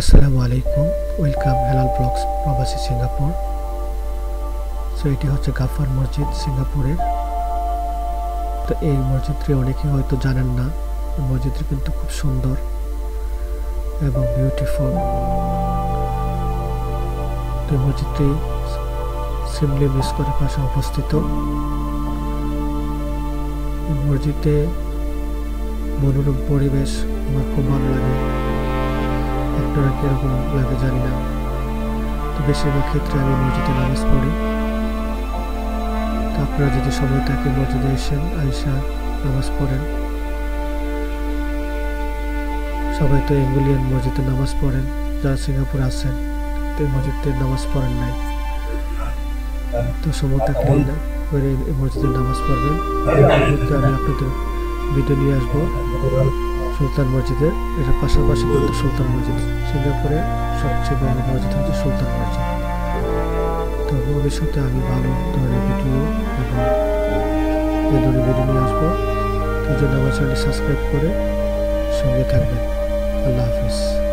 আসসালামু আলাইকুম, welcome Helal blogs প্রবাসী সিঙ্গাপুর। সো এটি হচ্ছে গাফুর মসজিদ সিঙ্গাপুরের। তো এই মসজিদটি অনেকেই হয়তো জানেন না। এই মসজিদটি কিন্তু খুব সুন্দর এবং বিউটিফুল। তো এই মসজিদটি সিমলি মিস্কোরের পাশে অবস্থিত। এই মসজিদে মনোরম পরিবেশ, আমার খুব ভালো লাগে। আপনারা কীরকম লাগে জানি না, তো বেশিরভাগ ক্ষেত্রে আমি মসজিদে নামাজ পড়ি। তো আপনারা যদি সময় থাকে মসজিদে আইসা নামাজ পড়েন। সবাই তো অ্যাঙ্গোলিয়ান মসজিদে নামাজ পড়েন, যারা সিঙ্গাপুর আছেন তো এই মসজিদে নামাজ পড়েন নাই, তো সময় থাকলেই না করে এই মসজিদে নামাজ পড়বেন। আমি আপনাদের ভিডিও নিয়ে আসবো সুলতান মসজিদের। এটা পাশাপাশি কিন্তু সুলতান মসজিদ, সিঙ্গাপুরে সবচেয়ে বড় মসজিদ হচ্ছে সুলতান মসজিদ। তো ভবিষ্যতে আমি ভালো ধরনের ভিডিও এবং এই ধরনের ভিডিও নিয়ে আসবো। তো জন্য আমার চ্যানেলটি সাবস্ক্রাইব করে সঙ্গে থাকবেন। আল্লাহ হাফিজ।